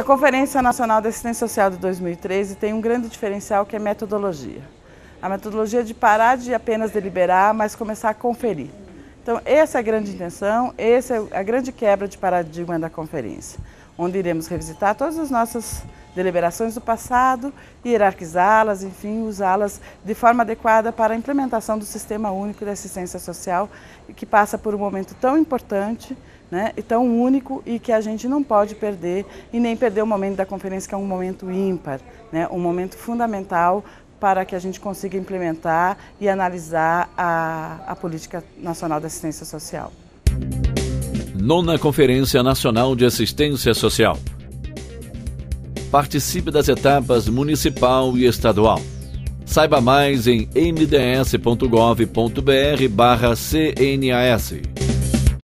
A Conferência Nacional de Assistência Social de 2013 tem um grande diferencial que é metodologia. A metodologia de parar de apenas deliberar, mas começar a conferir. Então, essa é a grande intenção, essa é a grande quebra de paradigma da conferência, onde iremos revisitar todas as nossas deliberações do passado, hierarquizá-las, enfim, usá-las de forma adequada para a implementação do Sistema Único de Assistência Social, que passa por um momento tão importante, né, e tão único, e que a gente não pode perder, e nem perder o momento da conferência, que é um momento ímpar, né, um momento fundamental para que a gente consiga implementar e analisar a Política Nacional de Assistência Social. 9ª Conferência Nacional de Assistência Social. Participe das etapas municipal e estadual. Saiba mais em mds.gov.br/cnas.